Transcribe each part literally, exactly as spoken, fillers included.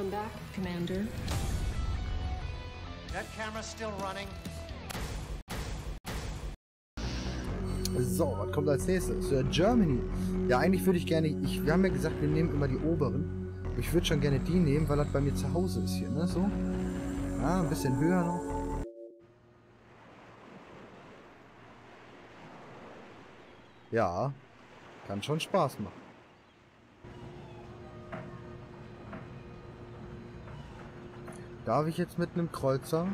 Welcome back, Commander. That camera's still running. So, was kommt als nächstes? Ja, Germany. Ja, eigentlich würde ich gerne... Ich, wir haben ja gesagt, wir nehmen immer die oberen. Ich würde schon gerne die nehmen, weil das bei mir zu Hause ist hier, ne? So. Ja, ein bisschen höher noch. Ja, kann schon Spaß machen. Darf ich jetzt mit einem Kreuzer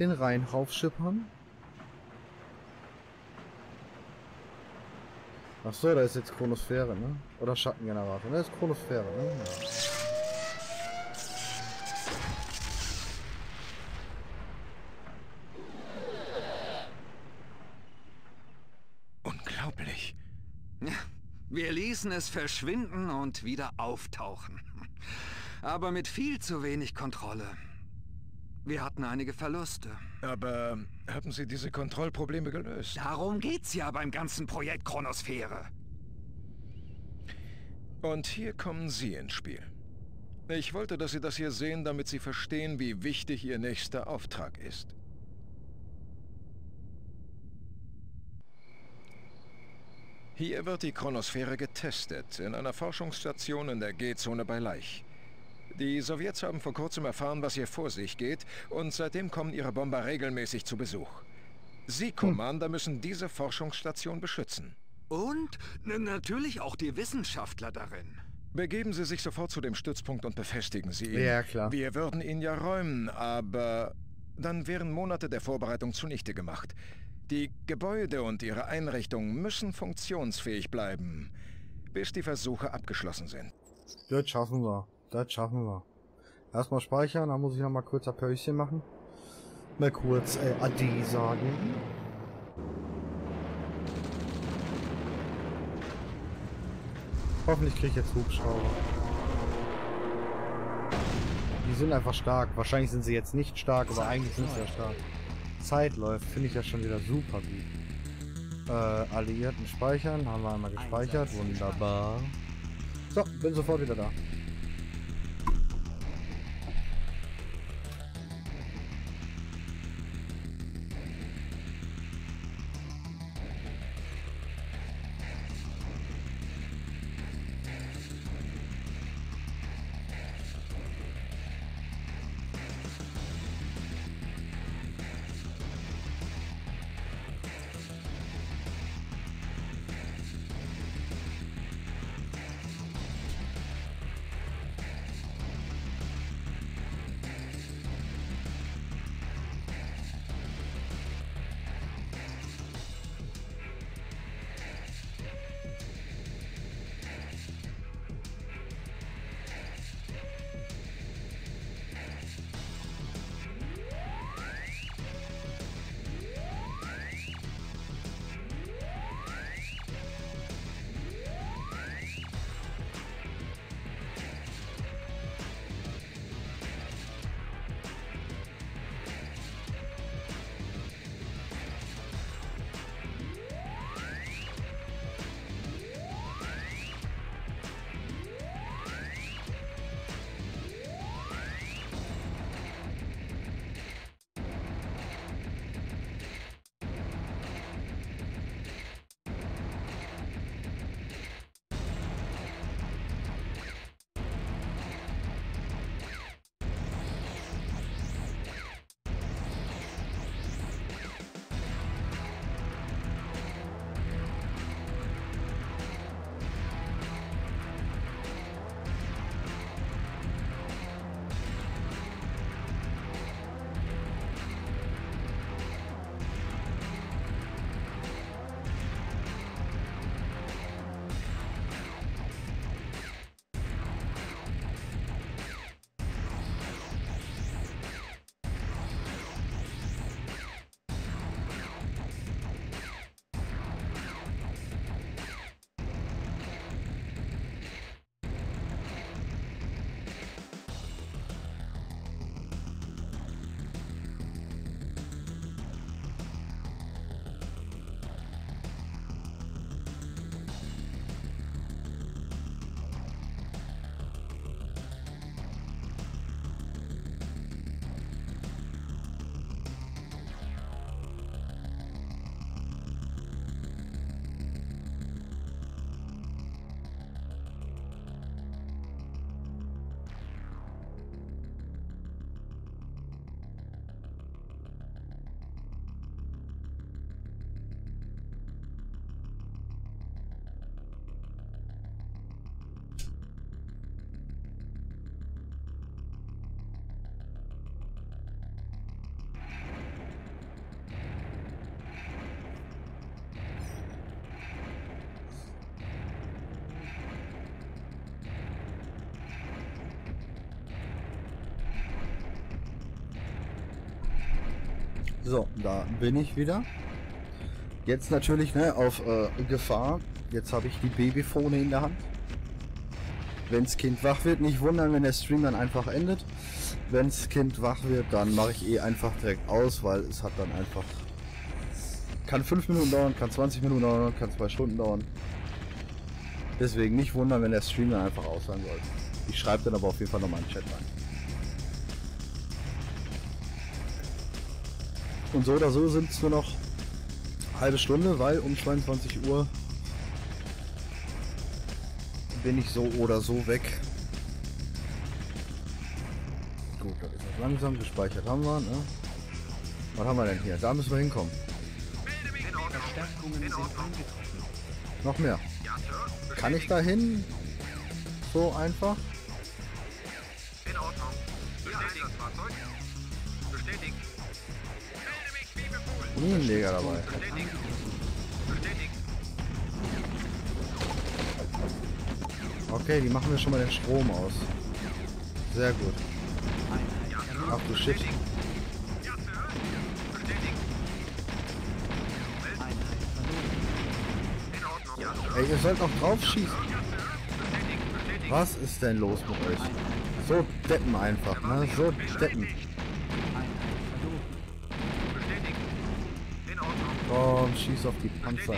den Rhein raufschippern? Ach so, da ist jetzt Chronosphäre, ne? Oder Schattengenerator, ne? Das ist Chronosphäre, ne? Ja. Wir ließen es verschwinden und wieder auftauchen. Aber mit viel zu wenig Kontrolle. Wir hatten einige Verluste. Aber haben Sie diese Kontrollprobleme gelöst? Darum geht's ja beim ganzen Projekt Chronosphäre. Und hier kommen Sie ins Spiel. Ich wollte, dass Sie das hier sehen, damit Sie verstehen, wie wichtig Ihr nächster Auftrag ist. Hier wird die Chronosphäre getestet, in einer Forschungsstation in der G-Zone bei Laich. Die Sowjets haben vor kurzem erfahren, was hier vor sich geht, und seitdem kommen ihre Bomber regelmäßig zu Besuch. Sie, Commander, müssen diese Forschungsstation beschützen. Und natürlich auch die Wissenschaftler darin. Begeben Sie sich sofort zu dem Stützpunkt und befestigen Sie ihn. Ja, klar. Wir würden ihn ja räumen, aber dann wären Monate der Vorbereitung zunichte gemacht. Die Gebäude und ihre Einrichtungen müssen funktionsfähig bleiben, bis die Versuche abgeschlossen sind. Das schaffen wir. Das schaffen wir. Erstmal speichern, dann muss ich noch mal kurz ein Päuschen machen. Mal kurz äh, Ade sagen. Hoffentlich kriege ich jetzt Hubschrauber. Die sind einfach stark. Wahrscheinlich sind sie jetzt nicht stark, aber eigentlich sind sie ja stark. Zeit läuft, finde ich ja schon wieder super gut. Äh, Alliierten speichern, haben wir einmal gespeichert, wunderbar. So, bin sofort wieder da. So, da bin ich wieder. Jetzt natürlich, ne, auf äh, Gefahr. Jetzt habe ich die Babyfone in der Hand. Wenn's Kind wach wird, nicht wundern, wenn der Stream dann einfach endet. Wenn's Kind wach wird, dann mache ich eh einfach direkt aus, weil es hat dann einfach... Kann fünf Minuten dauern, kann zwanzig Minuten dauern, kann zwei Stunden dauern. Deswegen nicht wundern, wenn der Stream dann einfach aus sein soll. Ich schreibe dann aber auf jeden Fall nochmal einen Chat rein. Und so oder so sind es nur noch eine halbe Stunde, weil um zweiundzwanzig Uhr bin ich so oder so weg. Gut, das ist langsam. Gespeichert haben wir, ne? Was haben wir denn hier? Da müssen wir hinkommen. Verstärkungen sind eingetroffen. Noch mehr. Kann ich da hin? So einfach? In Ordnung. Bestätigt. Bestätigt. Minenleger dabei. Bestätigt. Bestätigt. Okay, die machen wir schon mal den Strom aus. Sehr gut. Ach du Shit. Ey, ihr sollt noch drauf schießen. Was ist denn los mit euch? So deppen einfach, ne? So deppen. Komm, schieß auf die Panzer.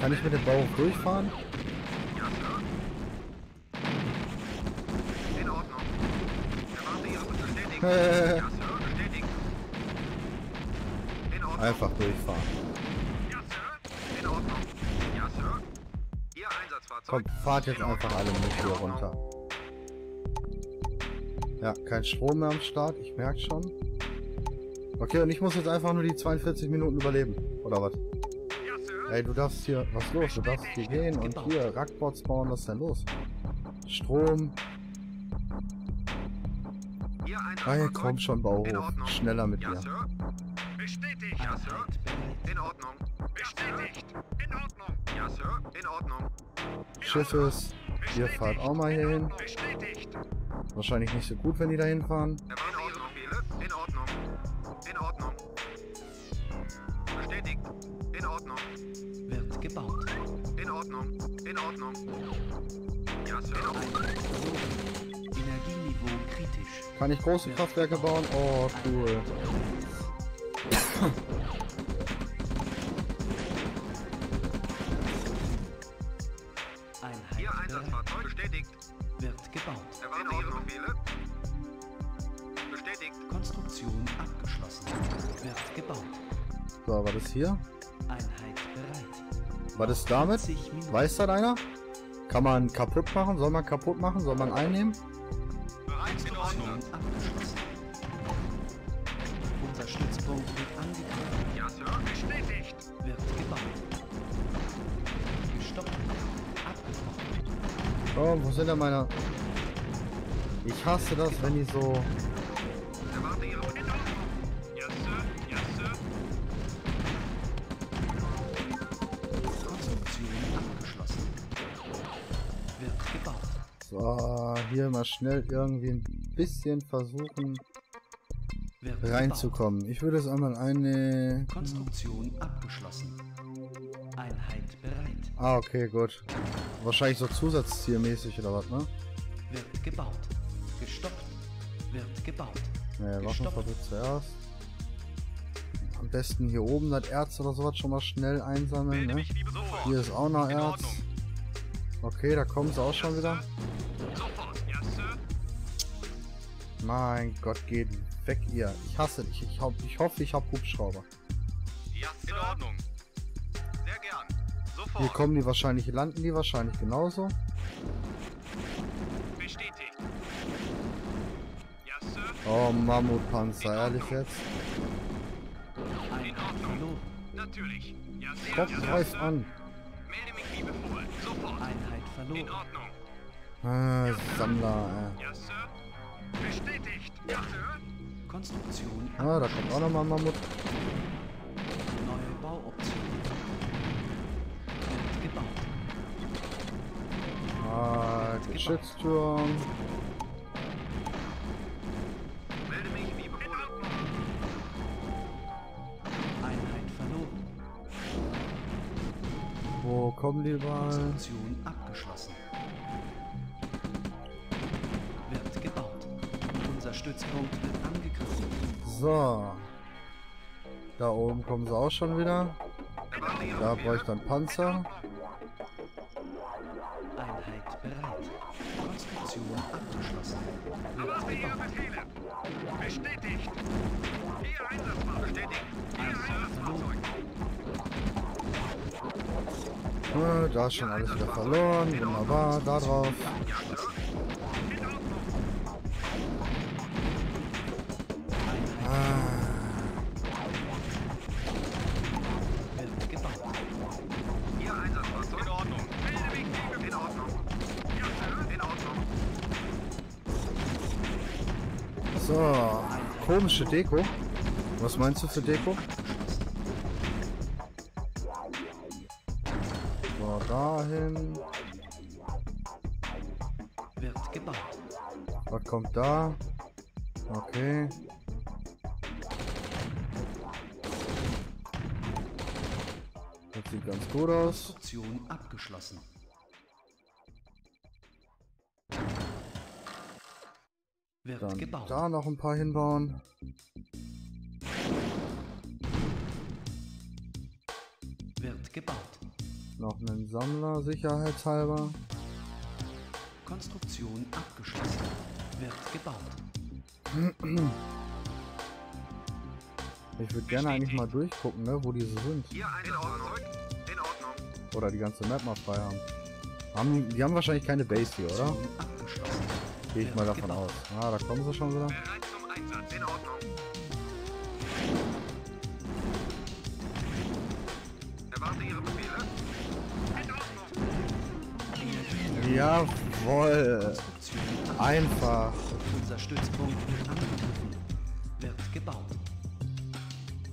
Kann ich mit dem Bauch durchfahren? Einfach durchfahren. Komm, fahrt jetzt einfach alle mit hier runter. Ja, kein Strom mehr am Start, ich merke schon. Okay, und ich muss jetzt einfach nur die zweiundvierzig Minuten überleben, oder was? Ey, du darfst hier, was ist los? Du darfst hier gehen und hier Rackbots bauen, was ist denn los? Strom. Ah, hier komm schon, Bauhof. Schneller mit dir. Bestätigt. Ja, Sir. In Ordnung. Bestätigt. In Ordnung. Ja, Sir. In Ordnung. Schiffes, ihr fahrt auch mal hier hin. Wahrscheinlich nicht so gut, wenn die da hinfahren. In Ordnung. In Ordnung. Bestätigt. In Ordnung. Wird gebaut. In Ordnung. In Ordnung. Ja, Sir. Energieniveau kritisch. Kann ich große Kraftwerke bauen? Oh, cool. Ihr Einsatzfahrzeug bestätigt. Wird gebaut. Erwarten Ihre Befehle. Bestätigt. Konstruktion abgeschlossen. Wird gebaut. So, war das hier? Einheit bereit. War das damit? Weiß das einer? Kann man kaputt machen? Soll man kaputt machen? Soll man einnehmen? Bereits in Ordnung. Abgeschlossen. Unser Stützpunkt wird angegriffen. Ja, Sir. Bestätigt. Wird gebaut. Gestoppt. Oh, wo sind denn meine... Ich hasse das, wenn die so... So, hier mal schnell irgendwie ein bisschen versuchen reinzukommen. Ich würde es einmal eine... Konstruktion abgeschlossen. Einheit bereit. Ah, okay, gut. Wahrscheinlich so zusatzzielmäßig oder was, ne? Wird gebaut. Gestoppt. Wird gebaut. Naja, Waffenfabrik zuerst. Am besten hier oben das Erz oder sowas schon mal schnell einsammeln, ne? Hier ist auch noch Erz. Okay, da kommen sie auch schon wieder. Mein Gott, geht weg ihr. Ich hasse dich. Ich, hab, ich hoffe, ich hab Hubschrauber. Ja, in Ordnung. Hier kommen die wahrscheinlich, landen die wahrscheinlich genauso. Bestätigt. Ja, Sir. Oh, Mammutpanzer, ehrlich jetzt. In Ordnung. Natürlich. Ja, Sir. Kommt euch an. Melde mich wie befohlen. Sofort. Einheit verloren. In Ordnung. Ah, ja, Sammler, ey. Ja, Sir. Bestätigt. Ja, Sir. Konstruktion. Ah, da kommt auch nochmal Mammut. Neue Bauoption. Ah, Geschützturm. Komm, lieber. Konstruktion abgeschlossen. Wird gebaut. Unser Stützpunkt wird angegriffen. So. Da oben kommen sie auch schon wieder. Da brauche ich dann Panzer. Einheit bereit. Konstruktion abgeschlossen. Bestätigt. Ihr Einsatzfahrzeug. Bestätigt. Ihr Einsatzfahrzeug. Ja, da ist schon alles wieder verloren. Wunderbar. Da drauf. Ah. So, komische Deko. Was meinst du für Deko? So, dahin. Wird gebaut. Was kommt da? Okay. Das sieht ganz gut aus. Konstruktion abgeschlossen. Dann gebaut. Da noch ein paar hinbauen. Wird gebaut. Noch einen Sammler sicherheitshalber. Konstruktion abgeschlossen. Wird gebaut. Ich würde gerne eigentlich mal durchgucken, ne, wo diese sind. Hier in Ordnung. In Ordnung. Oder die ganze Map mal frei haben. haben. Die haben wahrscheinlich keine Base hier, oder? Gehe ich mal davon aus. Ah, da kommen sie schon wieder. Bereit zum Einsatz, in Ordnung. Erwarte Ihre Befehle. Jawohl. Einfach. Unser Stützpunkt wird angegriffen. Wird gebaut.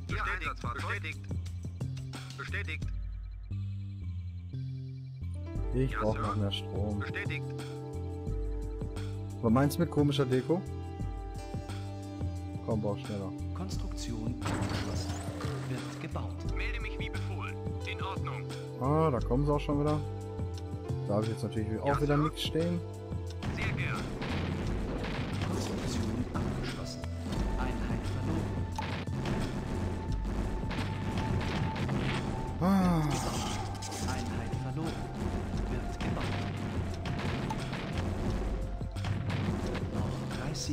Ihr Einsatzfahrzeug bestätigt. Bestätigt. Ich brauche noch mehr Strom. Bestätigt. Was meinst du mit komischer Deko? Komm, bau schneller. Konstruktion abgeschlossen. Wird gebaut. Melde mich wie befohlen. In Ordnung. Ah, da kommen sie auch schon wieder. Da habe ich jetzt natürlich auch ja, wieder nichts stehen. Sehr gerne. Konstruktion abgeschlossen. Einheit verloren. Ah. Einheit verloren. Wird gebaut.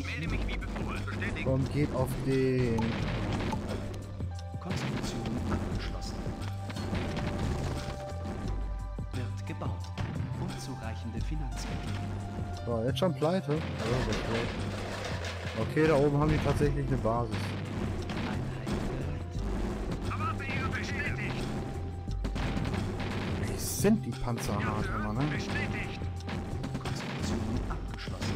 Melde mich wie befohlen. Bestätigt. Komm, geht auf den. Konstruktion abgeschlossen. Wird gebaut. Unzureichende Finanzmittel. So, jetzt schon pleite. Also, okay, da oben haben die tatsächlich eine Basis. Einheit bereit. Aber bestätigt. Wie sind die Panzer hart immer, ne? Bestätigt. Konstruktion abgeschlossen.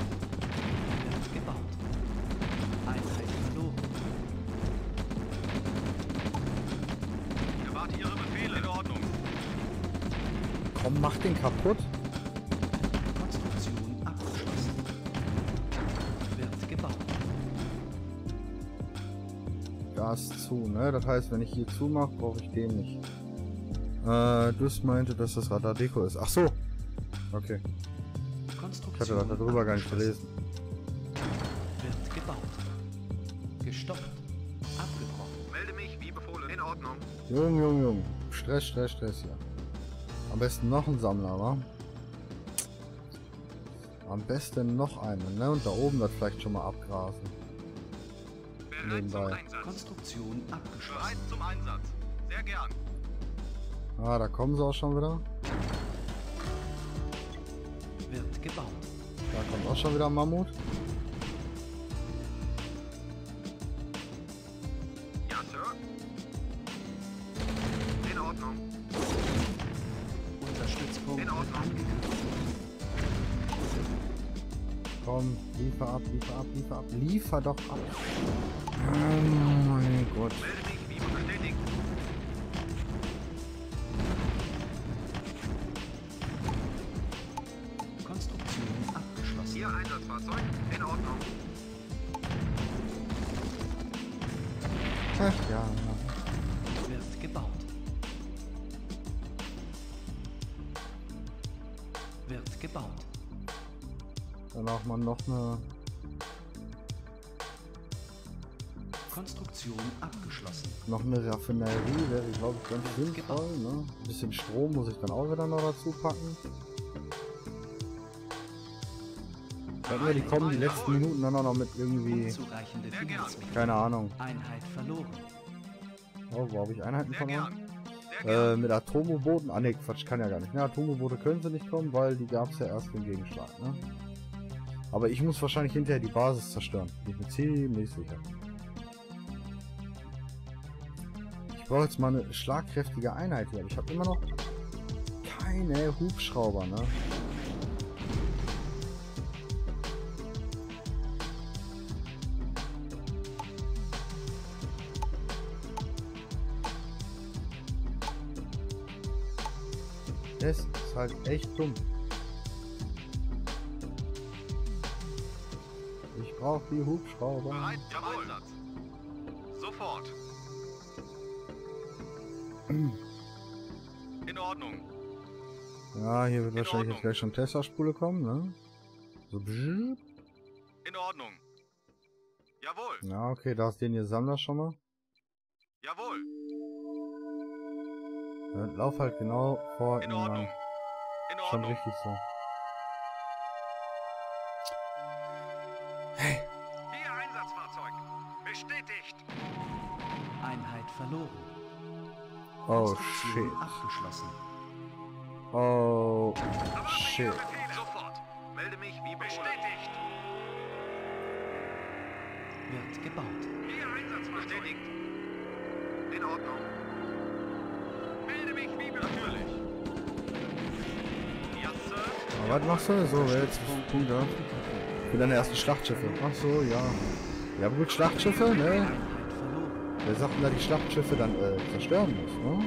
Komm, mach den kaputt. Konstruktion abgeschlossen. Wird gebaut. Gas zu, ne? Das heißt, wenn ich hier zumache, brauche ich den nicht. Äh, du meinte, dass das Radar Deko ist. Ach so. Okay. Ich hatte das darüber gar nicht gelesen. Wird gebaut. Gestoppt. Abgebrochen. Melde mich wie befohlen. In Ordnung. Jung, jung, jung. Stress, Stress, Stress, ja. Am besten noch ein Sammler, wa? Am besten noch einen, ne? Und da oben wird vielleicht schon mal abgrasen. Nebenbei. Konstruktion abgeschlossen. Bereit zum Einsatz. Sehr gern. Ah, da kommen sie auch schon wieder. Wird gebaut. Da kommt auch schon wieder Mammut. Ja, Sir. In Ordnung. In Ordnung. Komm, liefer ab, liefer ab, liefer ab. Liefer doch ab. Oh mein Gott. Melde mich, wie bestätigt. Konstruktion abgeschlossen. Ihr Einsatzfahrzeug in Ordnung. Ach ja. Wird gebaut. Sowjet gebaut. Dann braucht man noch eine... Konstruktion abgeschlossen. Noch eine Raffinerie wäre, glaube ich, ganz sinnvoll. Ne? Ein bisschen Strom muss ich dann auch wieder noch dazu packen. Wenn wir die kommen, die letzten Minuten dann auch noch mit irgendwie... Keine Ahnung. Einheit verloren. Oh, wo habe ich Einheiten verloren? Äh, mit Atomoboden? Ah ne, Quatsch, kann ja gar nicht. Ne, Atomobode können sie nicht kommen, weil die gab es ja erst im Gegenschlag. Ne? Aber ich muss wahrscheinlich hinterher die Basis zerstören. Bin ich mir ziemlich sicher. Ich brauche jetzt mal eine schlagkräftige Einheit hier. Aber ich habe immer noch keine Hubschrauber, ne? Das ist halt echt dumm. Ich brauche die Hubschrauber. Bereit, jawohl. Sofort. In Ordnung. Ja, hier wird wahrscheinlich jetzt gleich schon Tesla-Spule kommen, ne? So. In Ordnung. Jawohl. Ja, okay, da ist den hier Sammler schon mal. Jawohl. Dann lauf halt genau vor ihm lang. Schon richtig so. Hey! Ihr Einsatzfahrzeug! Bestätigt! Einheit verloren. Oh shit. Abgeschlossen. Oh shit. Sofort. Melde mich wie bestätigt. Wird gebaut. Ihr Einsatzfahrzeug. Bestätigt. In Ordnung. Was machst du? So, jetzt Punkte. Für deine ersten Schlachtschiffe. Ach so, ja. Ja, aber gut, Schlachtschiffe, ne? Wer sagt denn, dass die Schlachtschiffe dann äh, zerstören muss, ne?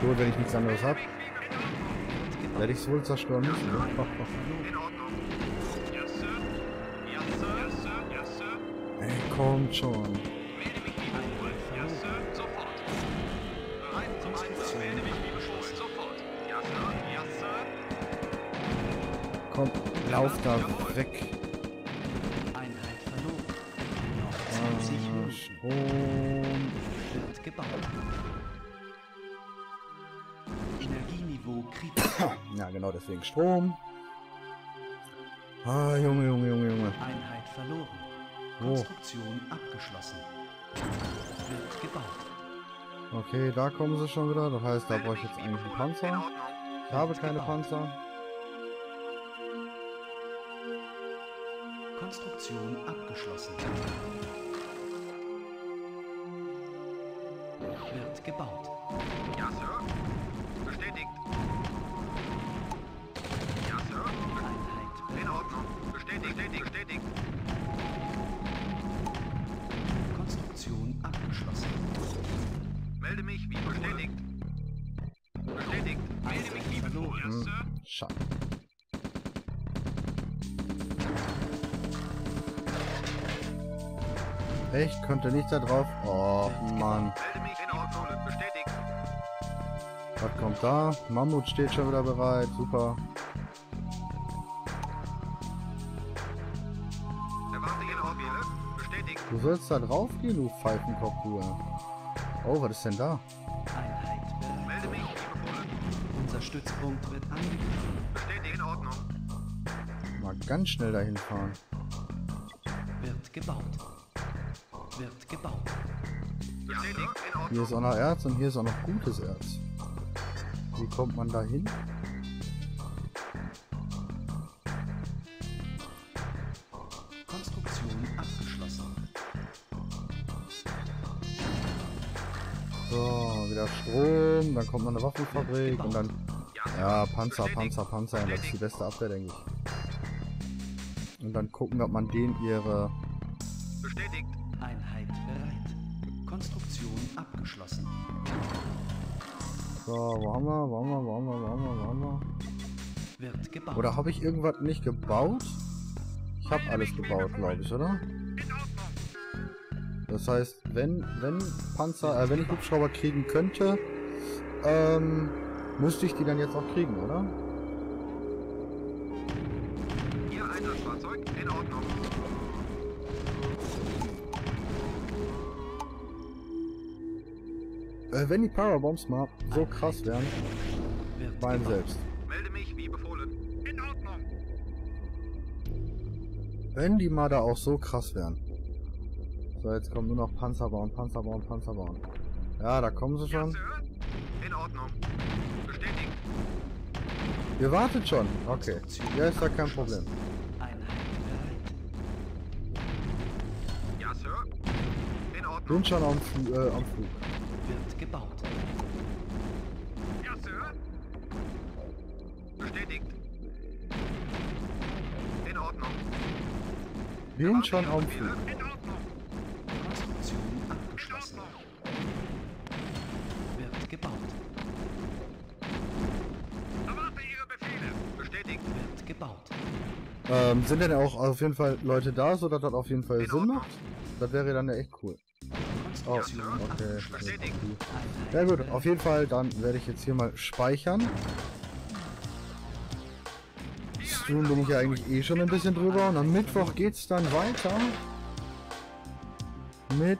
Gut, wenn ich nichts anderes hab, werde ich es wohl zerstören müssen. Ne? Ach, ach. Ey, kommt schon. Komm, lauf da weg. Einheit verloren. Noch zwanzig Minuten. Wird gebaut. Energieniveau kritisch. Ja, genau deswegen Strom. Ah, Junge, Junge, Junge, Junge. Einheit verloren. Konstruktion oh. abgeschlossen. Wird gebaut. Okay, da kommen sie schon wieder. Das heißt, da brauche ich jetzt eigentlich einen Panzer. Ich habe keine Panzer. Konstruktion abgeschlossen. Wird gebaut. Ja, Sir. Bestätigt. Ja, Sir. Einheit. In Ordnung. Bestätigt. Bestätigt. Bestätigt. Konstruktion abgeschlossen. Melde mich wie bestätigt. Bestätigt. Melde mich wie befohlen. Ja, Sir. Schade. Echt? Könnte nicht da drauf? Oh, Mann. Was kommt da? Mammut steht schon wieder bereit. Super. Du sollst da drauf gehen, du Pfeifenkopf. Oh, was ist denn da? Unser Stützpunkt wird angegriffen. Mal ganz schnell dahin fahren. Wird gebaut. Wird gebaut. Hier ist auch noch Erz und hier ist auch noch gutes Erz. Wie kommt man da hin? Konstruktion abgeschlossen. So, wieder Strom, dann kommt noch eine Waffenfabrik und dann... Ja, Panzer, Panzer, Panzer, das ist die beste Abwehr, denke ich. Und dann gucken, ob man denen ihre... abgeschlossen. So, wo haben wir, wo haben wir, wo haben wir, wo haben wir, wo haben wir? Wird gebaut. Oder habe ich irgendwas nicht gebaut? Ich habe alles gebaut, glaube ich, oder? Das heißt, wenn, wenn Panzer, äh, wenn ich Hubschrauber kriegen könnte, äh, Ähm, müsste ich die dann jetzt auch kriegen, oder? Ihr Einsatzfahrzeug in Ordnung. Äh, wenn die Powerbombs mal so krass wären, beim selbst. Melde mich wie befohlen. In Ordnung. Wenn die mal da auch so krass wären. So, jetzt kommen nur noch Panzer bauen, Panzer bauen, Panzer bauen. Ja, da kommen sie schon. In Ordnung. Bestätigt. Ihr wartet schon. Okay. Ja, ist da kein Problem. Ja, Sir. In Ordnung. Bin schon am, Fl äh, am Flug. Wird gebaut. Ja, Sir. Bestätigt. In Ordnung. Bin schon am Flug. Ähm, sind denn auch auf jeden Fall Leute da, so dass das auf jeden Fall Sinn macht? Das wäre dann ja echt cool. Oh, okay. Ja gut, auf jeden Fall, dann werde ich jetzt hier mal speichern. Stream bin ich ja eigentlich eh schon ein bisschen drüber. Und am Mittwoch geht's dann weiter mit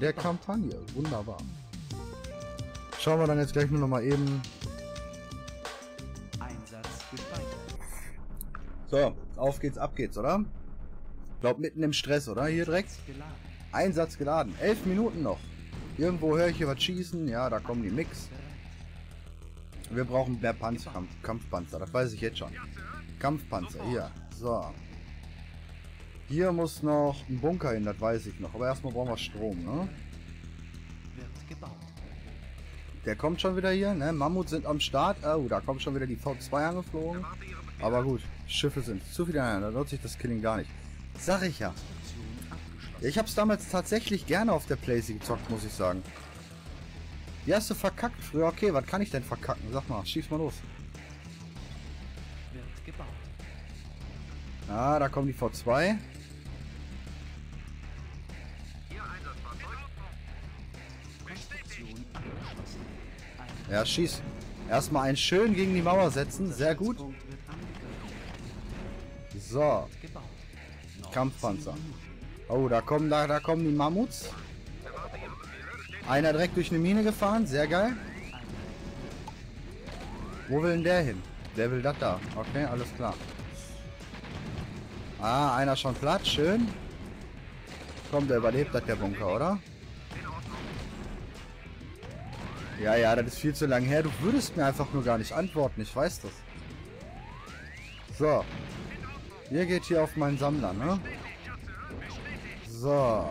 der Kampagne. Wunderbar. Schauen wir dann jetzt gleich nur noch mal eben. So, auf geht's, ab geht's, oder? Ich glaube mitten im Stress, oder? Hier direkt. Einsatz geladen. Elf Minuten noch. Irgendwo höre ich hier was schießen. Ja, da kommen die Mix. Wir brauchen mehr Panzer, Kampf, Kampfpanzer. Das weiß ich jetzt schon. Kampfpanzer, hier. So. Hier muss noch ein Bunker hin, das weiß ich noch. Aber erstmal brauchen wir Strom, ne? Der kommt schon wieder hier, ne? Mammut sind am Start. Oh, da kommt schon wieder die V zwei angeflogen. Aber gut, Schiffe sind zu viel an, da nutzt sich das Killing gar nicht. Sag ich ja. Ich hab's damals tatsächlich gerne auf der Playsee gezockt, muss ich sagen. Die hast du verkackt früher. Okay, was kann ich denn verkacken? Sag mal, schieß mal los. Ah, da kommen die V zwei. Ja, schieß. Erstmal einen schön gegen die Mauer setzen, sehr gut. So. Kampfpanzer. Oh, da kommen, da, da kommen die Mammuts. Einer direkt durch eine Mine gefahren. Sehr geil. Wo will denn der hin? Der will das da. Okay, alles klar. Ah, einer schon platt. Schön. Komm, der überlebt das, der Bunker, oder? Ja, ja, das ist viel zu lang her. Du würdest mir einfach nur gar nicht antworten. Ich weiß das. So. Ihr geht hier auf meinen Sammler, ne? So.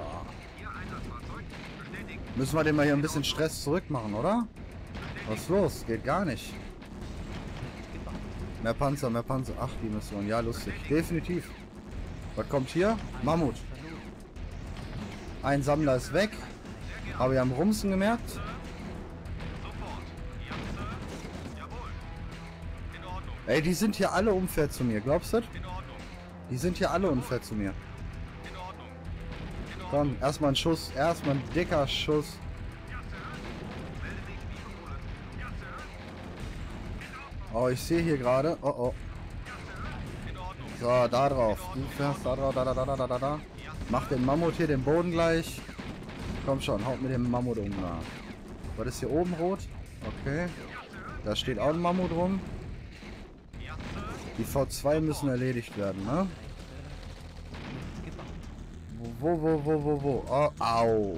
Müssen wir den mal hier ein bisschen Stress zurückmachen, oder? Was ist los? Geht gar nicht. Mehr Panzer, mehr Panzer. Ach, die Mission. Ja, lustig. Definitiv. Was kommt hier? Mammut. Ein Sammler ist weg. Habe ich am Rumsen gemerkt. Ey, die sind hier alle unfair zu mir. Glaubst du das? Die sind hier alle unfair zu mir. Komm, erstmal ein Schuss. Erstmal ein dicker Schuss. Oh, ich sehe hier gerade. Oh, oh. So, da drauf. Du fährst da drauf. Da, da, da, da, da, da. Mach den Mammut hier den Boden gleich. Komm schon, haut mit dem Mammut um. Was ist hier oben rot? Okay. Da steht auch ein Mammut rum. Die V zwei müssen erledigt werden, ne? Wo, wo, wo, wo, wo? Oh, au!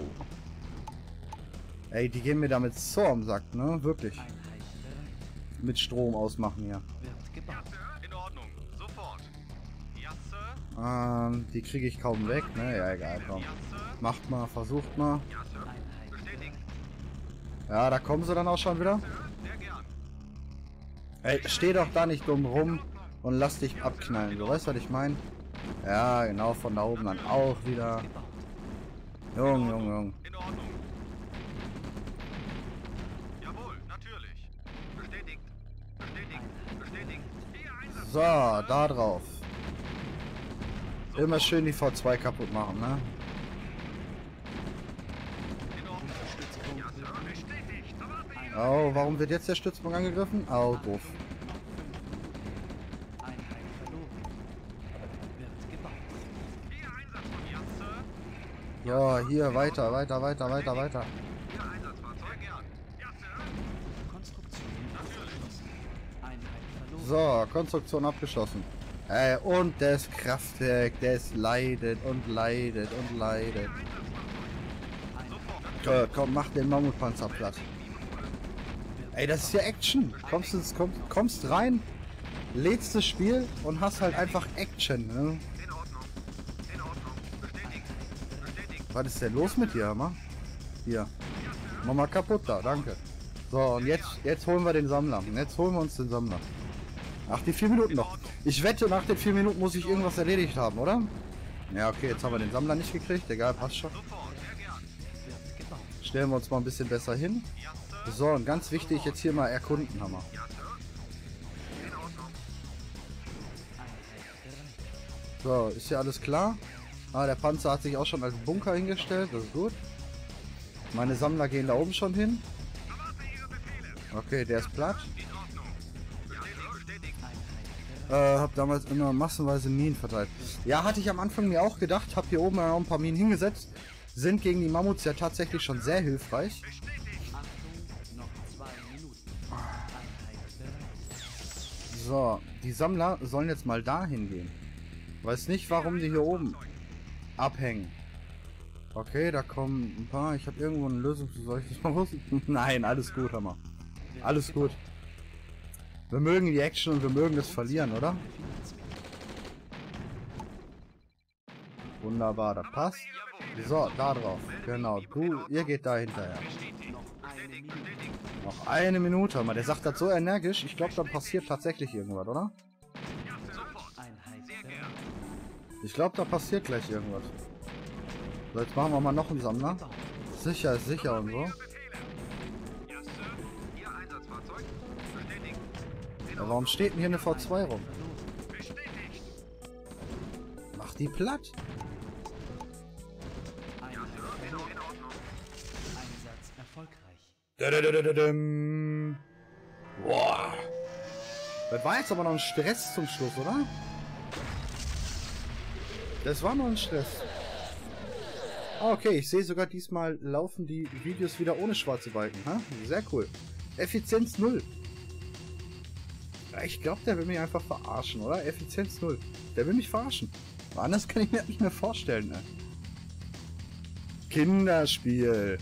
Ey, die gehen mir damit so am Sack, ne? Wirklich. Mit Strom ausmachen hier. Ähm, die kriege ich kaum weg, ne? Ja, egal, komm. Macht mal, versucht mal. Ja, da kommen sie dann auch schon wieder. Ey, steh doch da nicht dumm rum. Und lass dich abknallen. Du weißt, was ich meine? Ja, genau, von da oben dann auch wieder. Jung, jung, jung. In Ordnung. Jawohl, natürlich. Bestätigt. Bestätigt. Bestätigt. So, da drauf. Immer schön die V zwei kaputt machen, ne? In Ordnung. Ja, Sir. Bestätigt. Da warte ich. Oh, warum wird jetzt der Stützpunkt angegriffen? Oh, doof. Ja, hier, weiter, weiter, weiter, weiter, weiter. So, Konstruktion abgeschlossen. Äh, und das Kraftwerk, das leidet und leidet und leidet. Äh, komm, mach den Mammutpanzer platt. Ey, das ist ja Action. Kommst du kommst, kommst rein, lädst das Spiel und hast halt einfach Action, ne? Was ist denn los mit dir, Hammer? Hier. Mach mal kaputt da, danke. So, und jetzt, jetzt holen wir den Sammler. Jetzt holen wir uns den Sammler. Ach, die vier Minuten noch. Ich wette, nach den vier Minuten muss ich irgendwas erledigt haben, oder? Ja, okay, jetzt haben wir den Sammler nicht gekriegt. Egal, passt schon. Stellen wir uns mal ein bisschen besser hin. So, und ganz wichtig, jetzt hier mal erkunden, Hammer. So, ist hier alles klar? Ah, der Panzer hat sich auch schon als Bunker hingestellt, das ist gut. Meine Sammler gehen da oben schon hin. Okay, der ist platt. Äh, hab damals immer massenweise Minen verteilt. Ja, hatte ich am Anfang mir auch gedacht, hab hier oben noch ein paar Minen hingesetzt. Sind gegen die Mammuts ja tatsächlich schon sehr hilfreich. So, die Sammler sollen jetzt mal dahin gehen. Weiß nicht, warum die hier oben abhängen. Okay, da kommen ein paar. Ich habe irgendwo eine Lösung für solches. Nein, alles gut, Hammer. Alles gut. Wir mögen die Action und wir mögen das Verlieren, oder? Wunderbar, das passt. So, da drauf. Genau, du, ihr geht da hinterher. Noch eine Minute, Hammer. Der sagt das so energisch. Ich glaube, dann passiert tatsächlich irgendwas, oder? Ich glaube, da passiert gleich irgendwas. So, jetzt machen wir mal noch einen Sammler. Sicher ist sicher und so. Ja, warum steht denn hier eine V zwei rum? Mach die platt! Boah! Das war jetzt aber noch ein Stress zum Schluss, oder? Das war noch ein Stress. Okay, ich sehe sogar diesmal laufen die Videos wieder ohne schwarze Balken. Ha? Sehr cool. Effizienz null. Ich glaube, der will mich einfach verarschen, oder? Effizienz null. Der will mich verarschen. Anders kann ich mir das nicht mehr vorstellen. Ne? Kinderspiel.